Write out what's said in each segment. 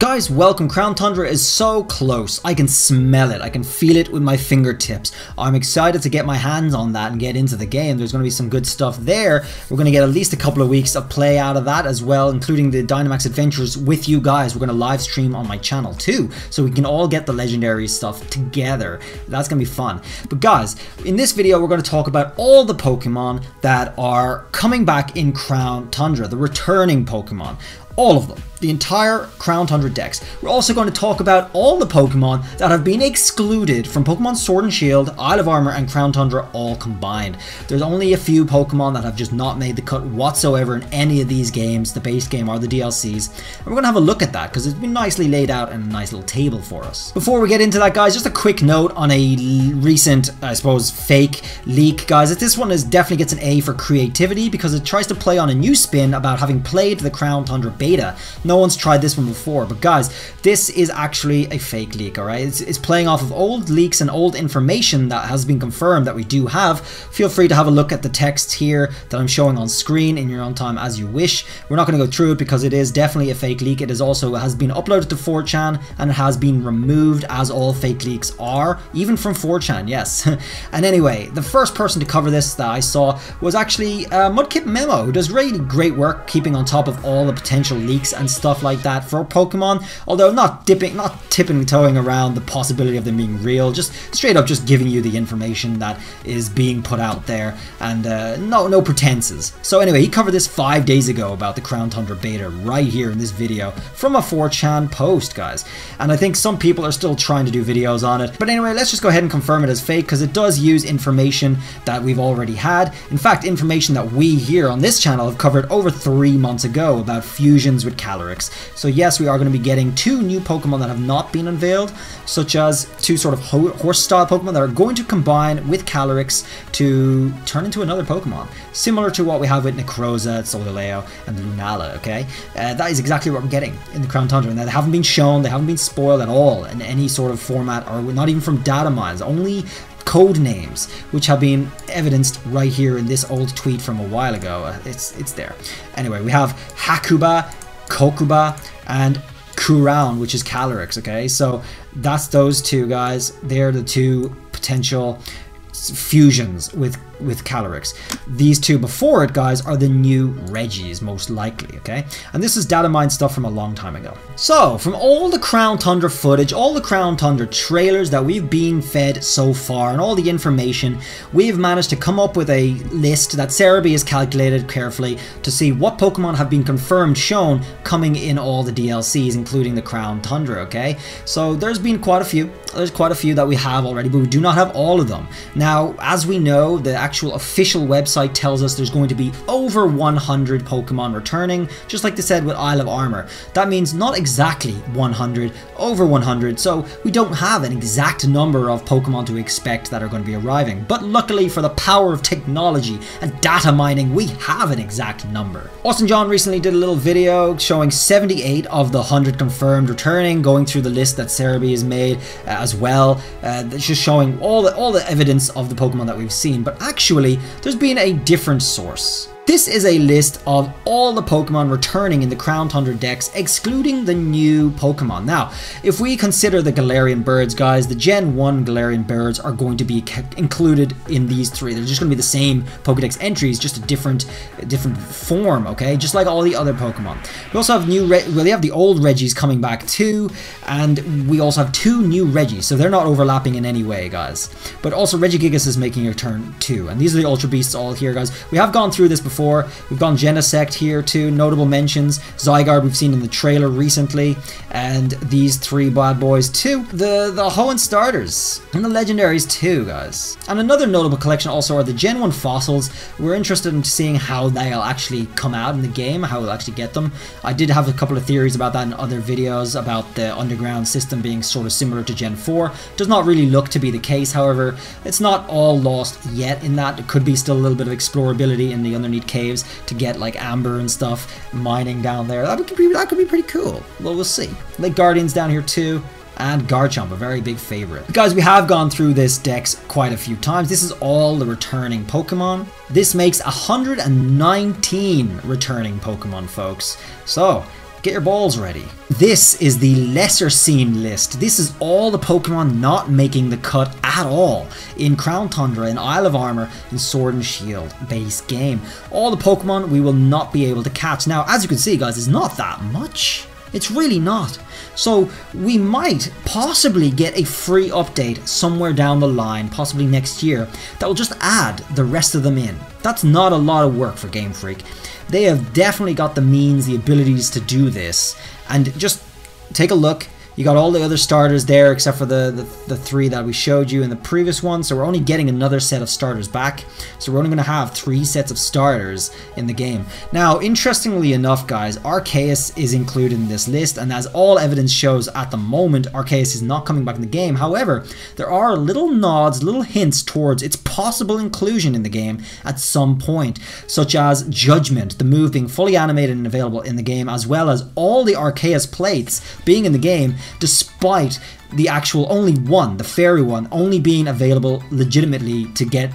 Guys, welcome. Crown Tundra is so close. I can smell it. I can feel it with my fingertips. I'm excited to get my hands on that and get into the game. There's going to be some good stuff there. We're going to get at least a couple of weeks of play out of that as well, including the Dynamax Adventures with you guys. We're going to live stream on my channel too, so we can all get the legendary stuff together. That's going to be fun. But guys, in this video, we're going to talk about all the Pokemon that are coming back in Crown Tundra, the returning Pokemon. All of them. The entire Crown Tundra decks. We're also going to talk about all the Pokemon that have been excluded from Pokemon Sword and Shield, Isle of Armor, and Crown Tundra all combined. There's only a few Pokemon that have just not made the cut whatsoever in any of these games, the base game or the DLCs. And we're going to have a look at that because it's been nicely laid out in a nice little table for us. Before we get into that, guys, just a quick note on a recent, I suppose, fake leak, guys. This one is definitely gets an A for creativity because it tries to play on a new spin about having played the Crown Tundra base. No one's tried this one before, but guys, this is actually a fake leak, alright? It's playing off of old leaks and old information that has been confirmed that we do have. Feel free to have a look at the text here that I'm showing on screen in your own time as you wish. We're not going to go through it because it is definitely a fake leak. It is also, it has been uploaded to 4chan and it has been removed, as all fake leaks are, even from 4chan, yes. And anyway, the first person to cover this that I saw was actually Mudkip Memo, who does really great work keeping on top of all the potential leaks and stuff like that for Pokemon, although not tipping-toeing around the possibility of them being real, just straight up just giving you the information that is being put out there, and no pretenses. So anyway, he covered this 5 days ago about the Crown Tundra beta right here in this video from a 4chan post, guys, and I think some people are still trying to do videos on it, but anyway, let's just go ahead and confirm it as fake because it does use information that we've already had. In fact, information that we here on this channel have covered over 3 months ago about fusion with Calyrex. So yes, we are going to be getting two new Pokemon that have not been unveiled, such as two sort of horse-style Pokemon that are going to combine with Calyrex to turn into another Pokemon, similar to what we have with Necrozma, Solgaleo, and Lunala, okay? That is exactly what we're getting in the Crown Tundra, and they haven't been shown, they haven't been spoiled at all in any sort of format, or not even from data mines, only code names, which have been evidenced right here in this old tweet from a while ago. It's there. Anyway, we have Hakuba, Kokuba, and Kuron, which is Calyrex, okay? So that's those two, guys. They're the two potential fusions with Calyrex. These two before it, guys, are the new Regis, most likely, okay? And this is data mine stuff from a long time ago. So, from all the Crown Tundra footage, all the Crown Tundra trailers that we've been fed so far, and all the information, we've managed to come up with a list that Cerebii has calculated carefully to see what Pokemon have been confirmed shown coming in all the DLCs, including the Crown Tundra, okay? So, there's been quite a few. There's quite a few that we have already, but we do not have all of them. Now, as we know, the actual official website tells us there's going to be over 100 Pokemon returning, just like they said with Isle of Armor. That means not exactly 100, over 100, so we don't have an exact number of Pokemon to expect that are going to be arriving. But luckily for the power of technology and data mining, we have an exact number. Austin John recently did a little video showing 78 of the 100 confirmed returning, going through the list that Cerebii has made as well, just showing all the evidence of the Pokemon that we've seen. But actually, there's been a different source. This is a list of all the Pokemon returning in the Crown Tundra decks, excluding the new Pokemon. Now, if we consider the Galarian Birds, guys, the Gen 1 Galarian Birds are going to be included in these three. They're just going to be the same Pokedex entries, just a different form, okay? Just like all the other Pokemon. We also have the old Regis coming back too, and we also have two new Regis, so they're not overlapping in any way, guys. But also Regigigas is making a return too, and these are the Ultra Beasts all here, guys. We have gone through this before. We've gone Genesect here too, notable mentions. Zygarde we've seen in the trailer recently, and these three bad boys too. The Hoenn starters, and the legendaries too, guys. And another notable collection also are the Gen 1 fossils. We're interested in seeing how they'll actually come out in the game, how we'll actually get them. I did have a couple of theories about that in other videos, about the underground system being sort of similar to Gen 4. Does not really look to be the case, however. It's not all lost yet in that. It could be still a little bit of explorability in the underneath caves to get like amber and stuff mining down there. That could be pretty cool. Well, we'll see. Like Guardians down here too. And Garchomp, a very big favorite. But guys, we have gone through this dex quite a few times. This is all the returning Pokemon. This makes 119 returning Pokemon, folks. So Get your balls ready. This is the lesser seen list. This is all the Pokemon not making the cut at all in Crown Tundra, in Isle of Armor, in Sword and Shield base game. All the Pokemon we will not be able to catch. Now, as you can see, guys, it's not that much. It's really not. So we might possibly get a free update somewhere down the line, possibly next year, that will just add the rest of them in. That's not a lot of work for Game Freak. They have definitely got the means, the abilities to do this. And just take a look. You got all the other starters there except for the three that we showed you in the previous one. So we're only getting another set of starters back. So we're only going to have 3 sets of starters in the game. Now, interestingly enough, guys, Arceus is included in this list. And as all evidence shows at the moment, Arceus is not coming back in the game. However, there are little nods, little hints towards its possible inclusion in the game at some point, such as Judgment, the move being fully animated and available in the game, as well as all the Arceus plates being in the game, despite the actual only one, the fairy one, only being available legitimately to get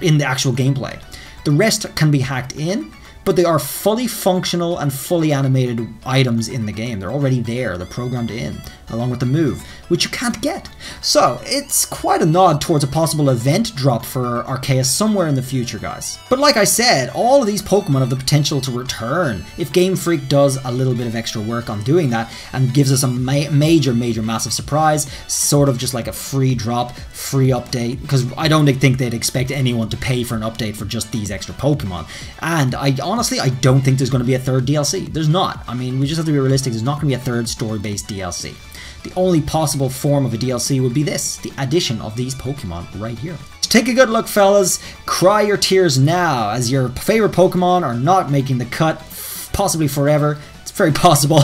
in the actual gameplay. The rest can be hacked in, but they are fully functional and fully animated items in the game. They're already there, they're programmed in, along with the move, which you can't get. So it's quite a nod towards a possible event drop for Arceus somewhere in the future, guys. But like I said, all of these Pokemon have the potential to return if Game Freak does a little bit of extra work on doing that and gives us a major, massive surprise, sort of just like a free drop, free update, because I don't think they'd expect anyone to pay for an update for just these extra Pokemon. And honestly, I don't think there's going to be a third DLC. There's not. I mean, we just have to be realistic. There's not going to be a third story-based DLC. The only possible form of a DLC would be this, the addition of these Pokemon right here. So take a good look, fellas. Cry your tears now as your favorite Pokemon are not making the cut, possibly forever. It's very possible.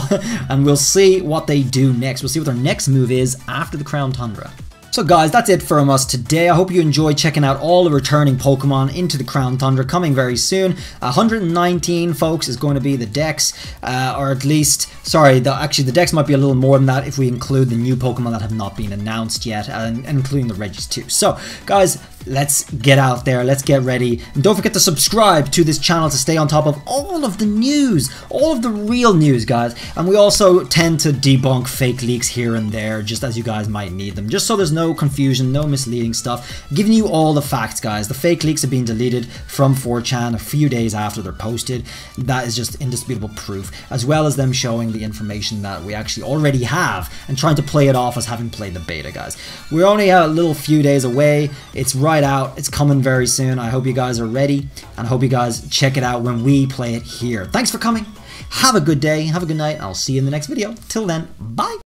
And we'll see what they do next. We'll see what their next move is after the Crown Tundra. So guys, that's it from us today. I hope you enjoyed checking out all the returning Pokemon into the Crown Tundra coming very soon. 119, folks, is going to be the Dex, or at least, sorry, actually the Dex might be a little more than that if we include the new Pokemon that have not been announced yet, and including the Regis too. So guys, let's get out there, let's get ready, and don't forget to subscribe to this channel to stay on top of all of the news, all of the real news, guys. And we also tend to debunk fake leaks here and there, just as you guys might need them, just so there's no confusion, no misleading stuff, giving you all the facts, guys. The fake leaks have been deleted from 4chan a few days after they're posted. That is just indisputable proof, as well as them showing the information that we actually already have and trying to play it off as having played the beta, guys. We're only a little few days away. It's right out. It's coming very soon. I hope you guys are ready, and I hope you guys check it out when we play it here. Thanks for coming. Have a good day. Have a good night. I'll see you in the next video. Till then, bye.